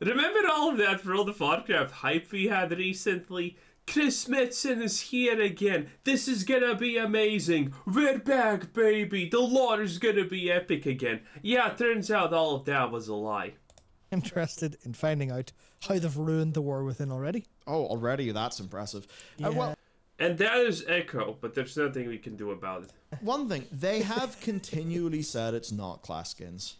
Remember all of that World of Warcraft hype we had recently? Chris Metzen is here again. This is gonna be amazing. We're back, baby. The lore is gonna be epic again. Yeah, turns out all of that was a lie. Interested in finding out how they've ruined the War Within already. Oh, already? That's impressive. Yeah. Well, and that is Echo, but there's nothing we can do about it. One thing, they have continually said it's not class skins.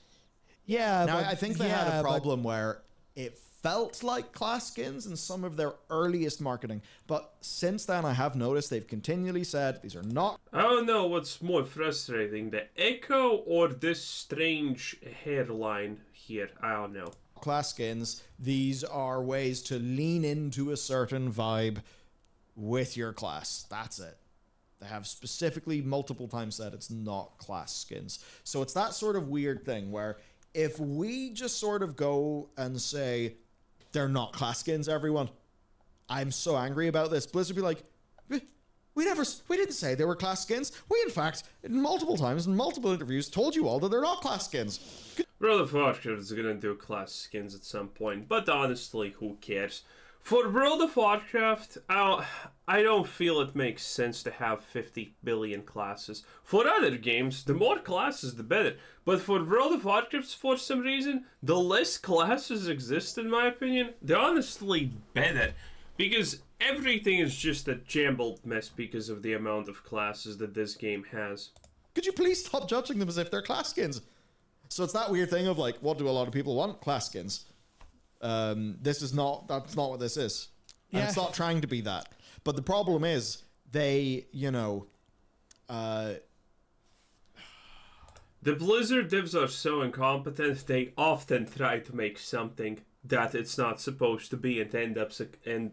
Yeah, now, but, I think they had a problem where it felt like class skins in some of their earliest marketing, but since then I have noticed they've continually said these are not. I don't know what's more frustrating, the Echo or this strange hairline here, I don't know. Class skins, these are ways to lean into a certain vibe with your class, that's it. They have specifically multiple times said it's not class skins. So it's that sort of weird thing where if we just sort of go and say, they're not class skins, everyone, I'm so angry about this. Blizzard would be like, we didn't say they were class skins. We, in fact, multiple times in multiple interviews told you all that they're not class skins. World of Warcraft is going to do class skins at some point, but honestly, who cares? For World of Warcraft, I don't feel it makes sense to have 50 billion classes. For other games, the more classes, the better. But for World of Warcraft, for some reason, the less classes exist, in my opinion, they're honestly better. Because everything is just a jumbled mess because of the amount of classes that this game has. Could you please stop judging them as if they're class skins? So it's that weird thing of like, what do a lot of people want? Class skins. This is not, that's not what this is. Yeah. And it's not trying to be that. But the problem is they, you know, the Blizzard devs are so incompetent. They often try to make something that it's not supposed to be and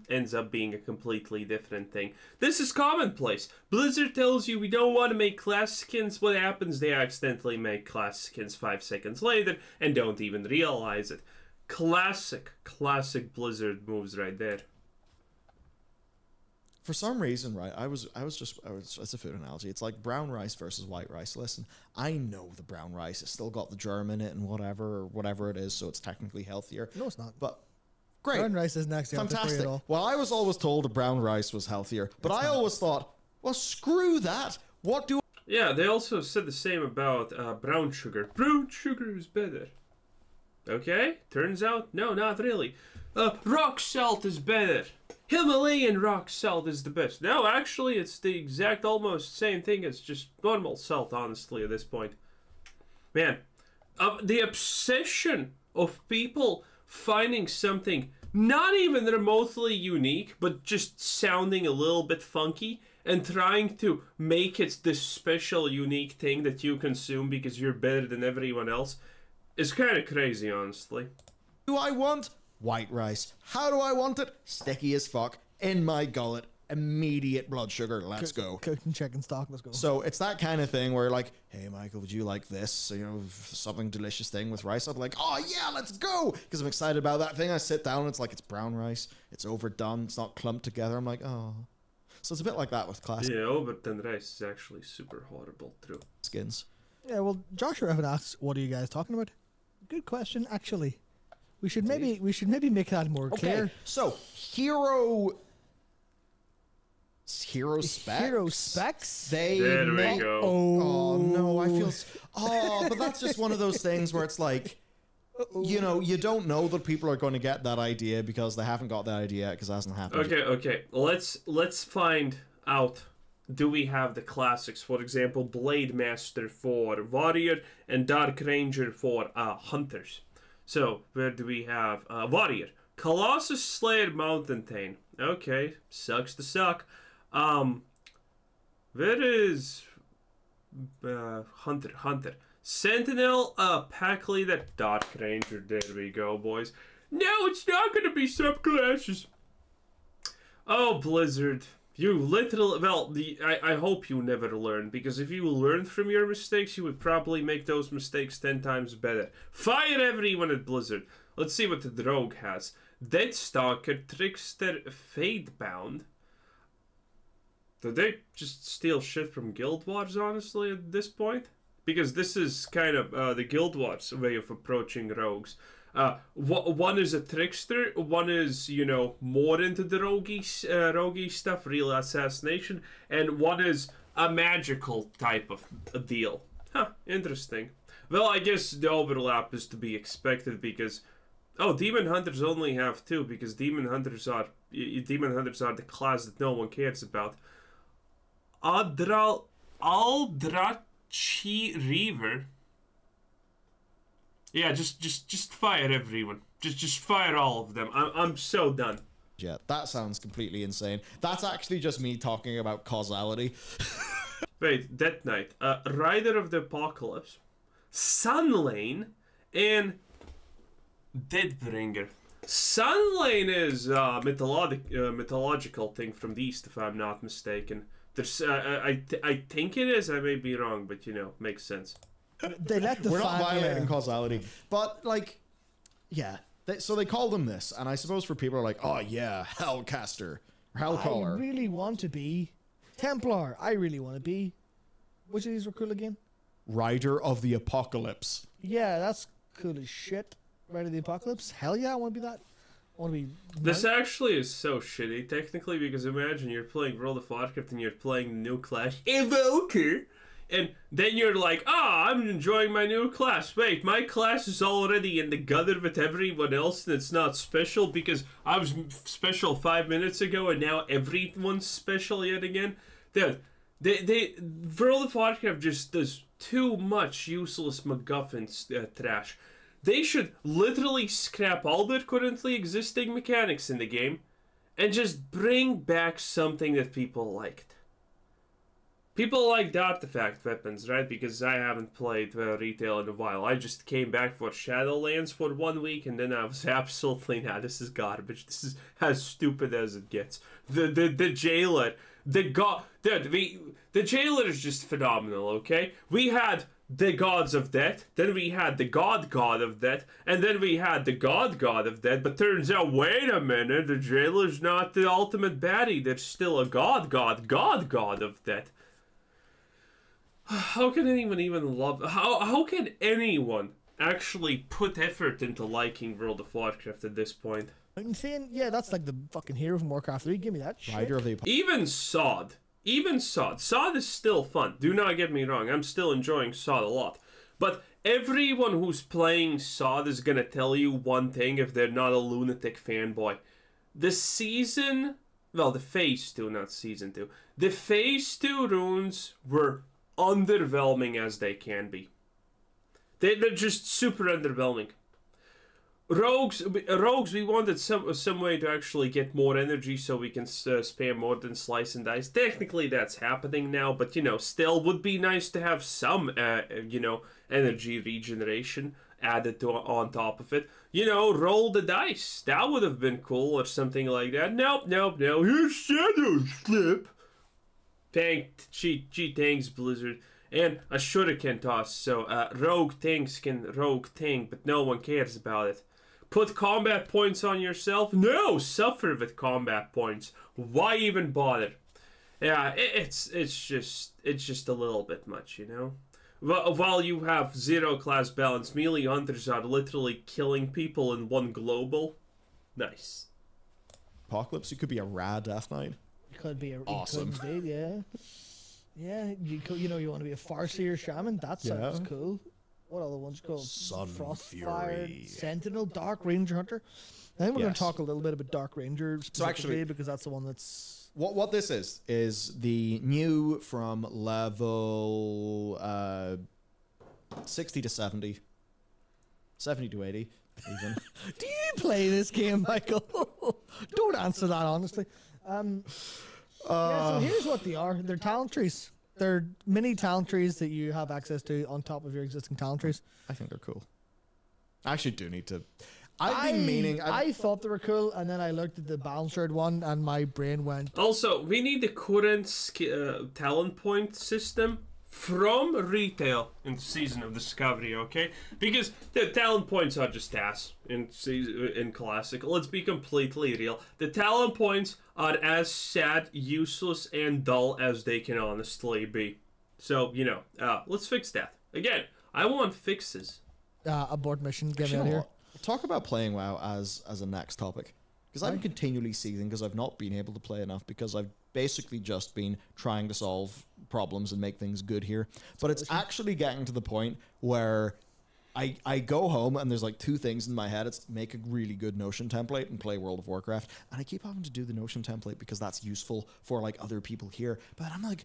ends up being a completely different thing. This is commonplace. Blizzard tells you we don't want to make class skins. What happens? They accidentally make class skins 5 seconds later and don't even realize it. Classic Blizzard moves right there. For some reason, right, I was, it's a food analogy. It's like brown rice versus white rice. Listen, I know the brown rice. It's still got the germ in it and whatever it is, so it's technically healthier. No, it's not. But great. Brown rice isn't actually fantastic. At all. Well, I was always told the brown rice was healthier, but it's always thought, well, screw that. What do? Yeah, they also said the same about brown sugar. Brown sugar is better. Okay, turns out, no, not really. Rock salt is better. Himalayan rock salt is the best. No, actually, it's the exact almost same thing. It's just normal salt, honestly, at this point. Man, the obsession of people finding something not even remotely unique, but just sounding a little bit funky and trying to make it this special, unique thing that you consume because you're better than everyone else. It's kind of crazy, honestly. Do I want white rice? How do I want it? Sticky as fuck. In my gullet. Immediate blood sugar. Let's go. Cooked in chicken stock. Let's go. So it's that kind of thing where like, hey, Michael, would you like this? You know, something delicious thing with rice. I'm like, oh yeah, let's go. Because I'm excited about that thing. I sit down. It's like, it's brown rice. It's overdone. It's not clumped together. I'm like, oh. So it's a bit like that with class. Yeah, overdone rice is actually super horrible too. Skins. Yeah, well, Joshua Evan asks, what are you guys talking about? Good question, actually. We should maybe make that more clear. So hero specs. There we go. Oh no, I feel. Oh, but that's just one of those things where it's like, you know, you don't know that people are going to get that idea because they haven't got that idea because it hasn't happened. Okay. Let's find out. Do we have the classics? For example, Blade Master for Warrior and Dark Ranger for Hunters. So, where do we have Warrior? Colossus Slayer Mountain. Okay, sucks to suck. Where is Hunter? Sentinel, Pack Leader, Dark Ranger. There we go, boys. No, it's not going to be subclasses. Oh, Blizzard. You literally, well, I hope you never learn, because if you learned from your mistakes, you would probably make those mistakes 10 times better. Fire everyone at Blizzard. Let's see what the Drogue has. Deadstalker, Trickster, Fatebound. Do they just steal shit from Guild Wars, honestly, at this point? Because this is kind of the Guild Wars way of approaching rogues. One is a trickster, one is, you know, more into the roguey stuff, real assassination, and one is a magical type of deal. Huh, interesting. Well, I guess the overlap is to be expected because, oh, demon hunters only have two because demon hunters are the class that no one cares about. Aldrachi Reaver. Yeah, just fire everyone. Just fire all of them. I'm so done. Yeah, that sounds completely insane. That's actually just me talking about causality. Wait, Death Knight, Rider of the Apocalypse, Sunlane, and Deadbringer. Sunlane is a mythological thing from the East, if I'm not mistaken. There's, I think it is. I may be wrong, but you know, makes sense. They let the We're not violating causality, but like, yeah. So they call them this, and I suppose for people who are like, oh yeah, Hellcaster, Hellcaller. I really want to be Templar. I really want to be. Which of these were cool again? Rider of the Apocalypse. Yeah, that's cool as shit. Rider of the Apocalypse. Hell yeah, I want to be that. I want to be. This actually is so shitty technically because imagine you're playing World of Warcraft and you're playing New Clash Evoker. And then you're like, ah, oh, I'm enjoying my new class. Wait, my class is already in the gutter with everyone else, and it's not special because I was special 5 minutes ago, and now everyone's special yet again. Dude, they World of Warcraft just does too much useless MacGuffin trash. They should literally scrap all their currently existing mechanics in the game, and just bring back something that people liked. People liked artifact weapons, right? Because I haven't played retail in a while. I just came back for Shadowlands for 1 week, and then I was absolutely, nah, this is garbage. This is as stupid as it gets. The jailer, the jailer is just phenomenal. Okay, we had the gods of death, then we had the god of death, and then we had the god of death. But turns out, wait a minute, the jailer's not the ultimate baddie. There's still a god of death. How can anyone even love... How can anyone actually put effort into liking World of Warcraft at this point? I'm saying, yeah, that's like the fucking hero from Warcraft 3. Give me that shit. Rider of the... Even Sod. Sod is still fun. Do not get me wrong. I'm still enjoying Sod a lot. But everyone who's playing Sod is going to tell you one thing if they're not a lunatic fanboy. The season... Well, the Phase 2, not Season 2. The Phase 2 runes were... underwhelming as they can be. They're just super underwhelming. Rogues, we wanted some way to actually get more energy so we can spam more than slice and dice. Technically that's happening now, but you know, still would be nice to have some you know, energy regeneration added to on top of it. You know, roll the dice, that would have been cool, or something like that. Nope. Here's Shadow Slip. Thanks, Blizzard. And a shuriken toss, so rogue things can rogue thing, but no one cares about it. Put combat points on yourself? No! Suffer with combat points. Why even bother? Yeah, it's just a little bit much, you know? While you have zero class balance, melee hunters are literally killing people in one global. Nice. Apocalypse, it could be a rad Death Knight. Could be a awesome could be, yeah you know, you want to be a Farseer shaman, that sounds cool. What other ones called? Frostfire Sentinel, Dark Ranger Hunter. I think we're going to talk a little bit about Dark Ranger specifically, so actually, because that's the one that's what this is the new from level 60 to 70 70 to 80 even. Do you play this game, Michael? Don't answer that honestly. Yeah, so here's what they are. They're talent trees. They're mini talent trees that you have access to on top of your existing talent trees. I think they're cool. I actually do need to. I thought they were cool, and then I looked at the Balanceard one, and my brain went. Also, we need the current talent point system from retail in Season of Discovery, okay? Because the talent points are just ass in Classic. Let's be completely real. The talent points are as sad, useless, and dull as they can honestly be. So, you know, let's fix that. Again, I want fixes. Abort mission, get me out of here. Talk about playing WoW as a next topic, because I'm continually seething because I've not been able to play enough, because I've basically just been trying to solve problems and make things good here. But it's actually getting to the point where I go home and there's like two things in my head. It's make a really good Notion template and play World of Warcraft. And I keep having to do the Notion template because that's useful for like other people here. But I'm like,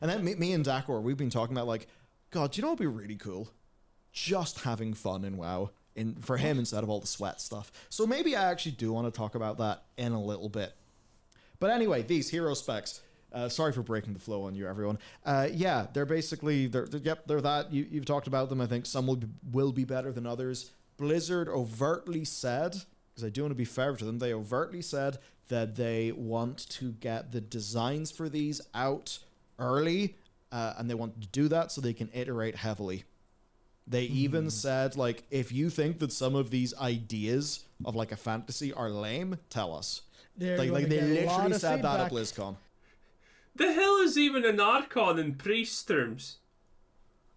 and then me and Dakor, we've been talking about like, God, do you know what would be really cool? Just having fun in WoW. For him instead of all the sweat stuff. So maybe I actually do want to talk about that in a little bit. But anyway, these hero specs. Sorry for breaking the flow on you, everyone. Yeah, they're basically, they're that. You've talked about them. I think some will be better than others. Blizzard overtly said, because I do want to be fair to them, they overtly said that they want to get the designs for these out early, and they want to do that so they can iterate heavily. They even said, like, if you think that some of these ideas of, like, a fantasy are lame, tell us. Like they literally said that at BlizzCon. The hell is even an archon in priest terms?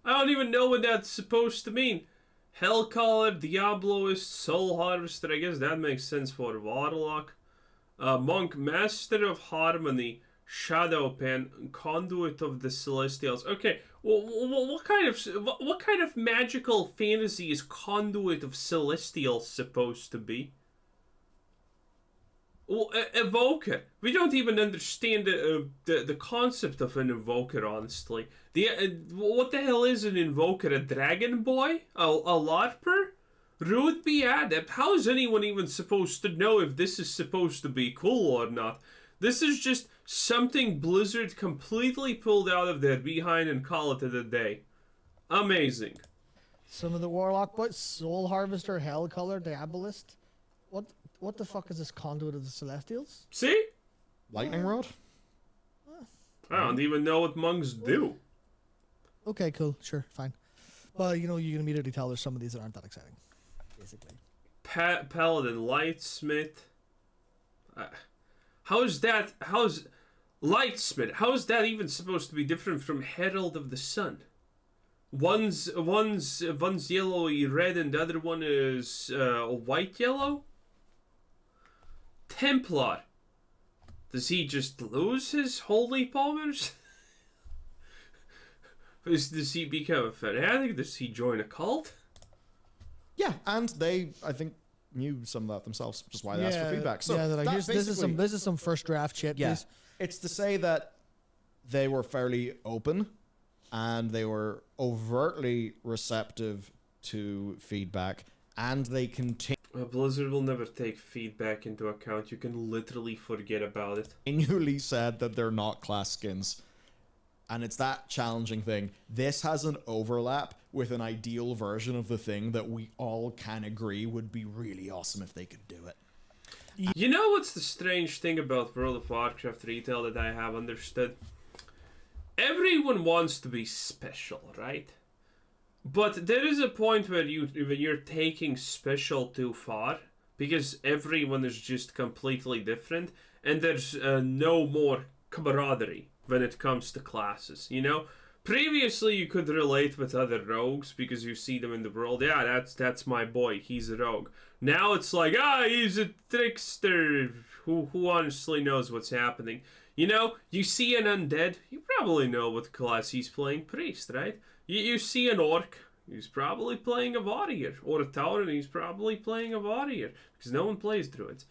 I don't even know what that's supposed to mean. Hellcaller, Diabloist, Soul Harvester, I guess that makes sense for Warlock. Monk, Master of Harmony, Shadowpan, Conduit of the Celestials. Okay, well, what kind of magical fantasy is Conduit of Celestials supposed to be? Well, evoker. We don't even understand the concept of an evoker, honestly. What the hell is an invoker? A dragon boy? A LARPer? Rude be adept. How is anyone even supposed to know if this is supposed to be cool or not? This is just something Blizzard completely pulled out of their behind and call it a day. Amazing. Some of the Warlock boys, Soul Harvester, Hellcaller, Diabolist. What the fuck is this Conduit of the Celestials? See? Lightning Rod? I don't even know what monks do. Okay, cool. Sure, fine. Well, you know, you can immediately tell there's some of these that aren't that exciting. Basically. Paladin Lightsmith. How is that even supposed to be different from Herald of the Sun? One's yellowy red and the other one is white yellow? Templar. Does he just lose his holy powers? Does he become a fanatic? Does he join a cult? Yeah, and they, I think, knew some of that themselves, which is why they asked for feedback. So this is some first draft shit. Yeah. It's to say that they were fairly open and they were overtly receptive to feedback, and they continue. Blizzard will never take feedback into account. You can literally forget about it. Continually said that they're not class skins. And it's that challenging thing. This has an overlap with an ideal version of the thing that we all can agree would be really awesome if they could do it. You know what's the strange thing about World of Warcraft retail that I have understood? Everyone wants to be special, right? But there is a point where you're taking special too far, because everyone is just completely different, and there's no more camaraderie when it comes to classes, you know? Previously, you could relate with other rogues because you see them in the world. Yeah, that's my boy. He's a rogue. Now it's like, he's a trickster. Who honestly knows what's happening? You know, you see an undead. You probably know what class he's playing. Priest, right? You see an orc, he's probably playing a warrior, or a tauren, he's probably playing a warrior, because no one plays druids.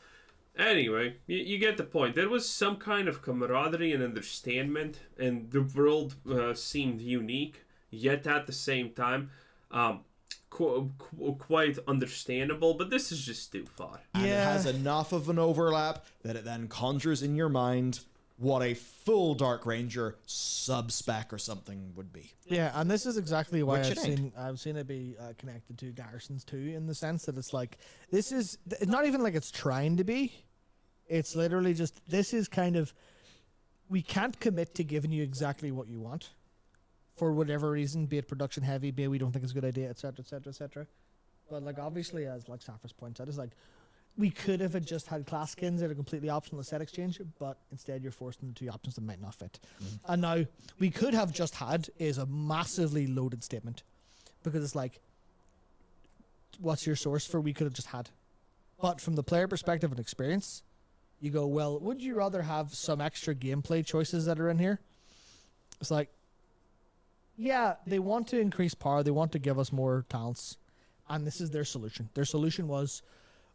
Anyway, you get the point. There was some kind of camaraderie and understanding, and the world seemed unique, yet at the same time, quite understandable, but this is just too far. And it has enough of an overlap that it then conjures in your mind what a full Dark Ranger sub-spec or something would be. Yeah, and this is exactly why I've seen it be connected to Garrisons 2, in the sense that it's like, this is, it's not even like it's trying to be. It's literally just, this is kind of, we can't commit to giving you exactly what you want for whatever reason, be it production heavy, be it we don't think it's a good idea, etc, etc, etc. But like, obviously, as like Saffris points out, it's like, we could have just had class skins that are completely optional set exchange, but instead you're forced into two options that might not fit. And now, we could have just had is a massively loaded statement, because it's like, what's your source for we could have just had? But from the player perspective and experience, you go, well, would you rather have some extra gameplay choices that are in here? It's like, yeah, they want to increase power. They want to give us more talents. And this is their solution. Their solution was,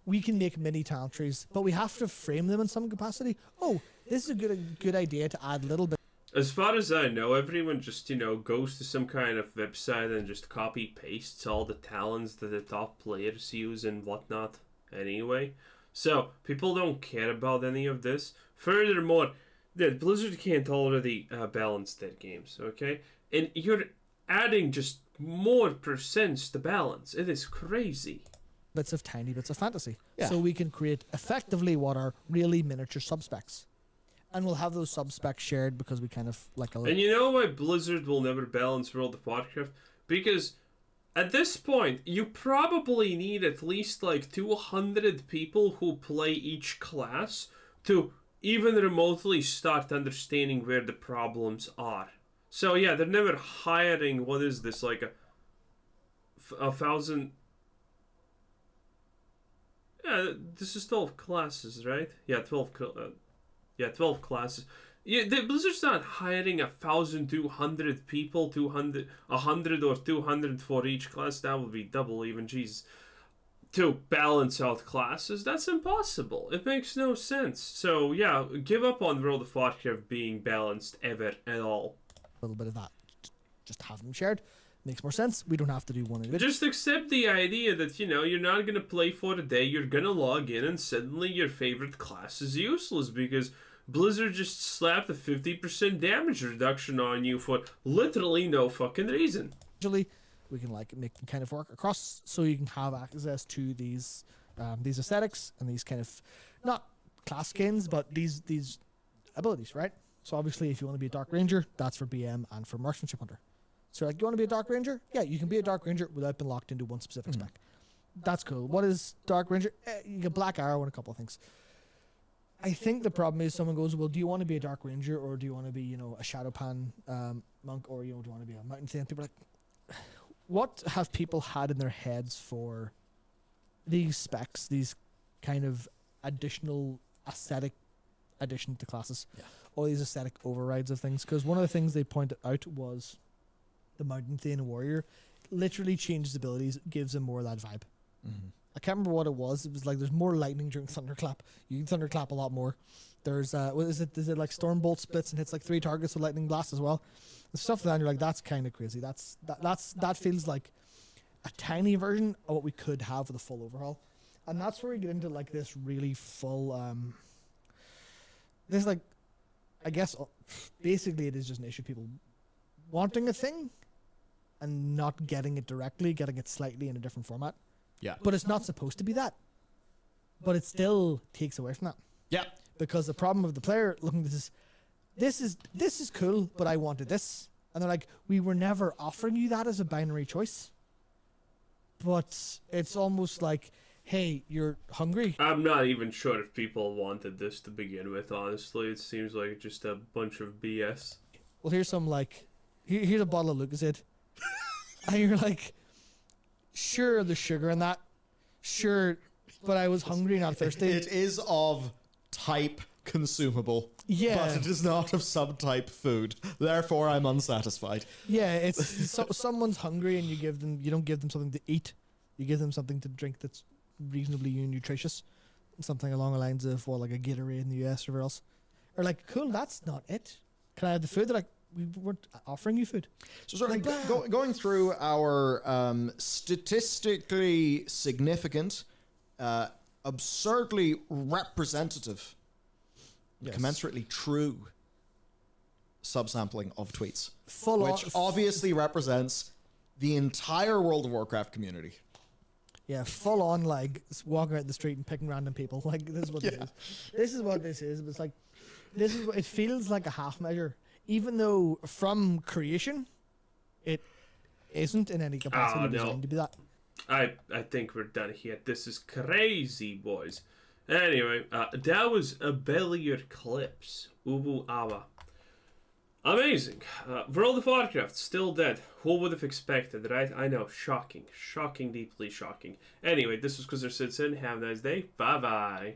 we can make mini talent trees, but we have to frame them in some capacity. Oh, this is a good idea to add a little bit. As far as I know, everyone just, you know, goes to some kind of website and just copy-pastes all the talents that the top players use and whatnot anyway. So, people don't care about any of this. Furthermore, Blizzard can't already balance their games, okay? And you're adding just more percents to balance. It is crazy. Bits of tiny bits of fantasy. Yeah. So we can create effectively what are really miniature subspecs. And we'll have those subspecs shared because we kind of like a little... And you know why Blizzard will never balance World of Warcraft? Because at this point, you probably need at least like 200 people who play each class to even remotely start understanding where the problems are. So yeah, they're never hiring, what is this, like a 1,000... Yeah, this is 12 classes, right? Yeah, 12 classes. Yeah, Blizzard's not hiring 1,200 people, 100 or 200 for each class. That would be double even, jeez. To balance out classes, that's impossible. It makes no sense. So yeah, give up on World of Warcraft being balanced ever at all. A little bit of that. Just have them shared. Makes more sense. We don't have to do one of it. Just accept the idea that, you know, you're not going to play for a day. You're going to log in and suddenly your favorite class is useless because Blizzard just slapped a 50% damage reduction on you for literally no fucking reason. Usually, we can like make them kind of work across so you can have access to these aesthetics and these kind of, not class skins, but these abilities, right? So obviously, if you want to be a Dark Ranger, that's for BM and for Merchantship Hunter. So like, you want to be a Dark Ranger? Yeah, you can be a Dark Ranger without being locked into one specific spec. That's cool. What is Dark Ranger? You get Black Arrow and a couple of things. I think the problem is someone goes, well, do you want to be a Dark Ranger or do you want to be, you know, a Shadowpan monk, or, you know, do you want to be a Mountain Thane? People are like, what have people had in their heads for these specs, these kind of additional aesthetic addition to classes? Yeah. All these aesthetic overrides of things? Because one of the things they pointed out was... the Mountain Thane Warrior literally changes abilities, gives him more of that vibe. I can't remember what it was. It was like there's more lightning during Thunderclap. You can Thunderclap a lot more. There's what is it? Is it like Stormbolt splits and hits like 3 targets with Lightning Blast as well? The stuff that you're like, that's kind of crazy. That feels like a tiny version of what we could have with a full overhaul, and that's where we get into like this really full. This like, I guess basically it is just an issue people wanting a thing. And not getting it directly, getting it slightly in a different format. Yeah. But it's not supposed to be that. But it still takes away from that. Yeah. Because the problem of the player looking at this is, this is cool, but I wanted this. And they're like, we were never offering you that as a binary choice. But it's almost like, hey, you're hungry. I'm not even sure if people wanted this to begin with, honestly. It seems like just a bunch of BS. Well, here's some like, here's a bottle of Lucozade. And you're like, sure, there's sugar in that. Sure, but I was hungry, not thirsty. It is of type consumable. Yeah. But it is not of subtype food. Therefore, I'm unsatisfied. Yeah, it's so, someone's hungry and you don't give them something to eat. You give them something to drink that's reasonably nutritious. Something along the lines of, well, like a Gatorade in the US or whatever else. Or like, cool, that's not it. Can I have the food? They're like, we weren't offering you food. So sort of going through our statistically significant, absurdly representative, yes, commensurately true subsampling of tweets, which obviously represents the entire World of Warcraft community. Yeah, full on like walking out the street and picking random people. Like this is what this is. This is what this is. But it's like this is. It feels like a half measure. Even though from creation, it isn't in any capacity designed to be that. I think we're done here. This is crazy, boys. Anyway, that was Abellier Clips. Ubu Awa. Amazing. World of Warcraft, still dead. Who would have expected, right? I know, shocking. Shocking, deeply shocking. Anyway, this was Qwazar77. Have a nice day. Bye-bye.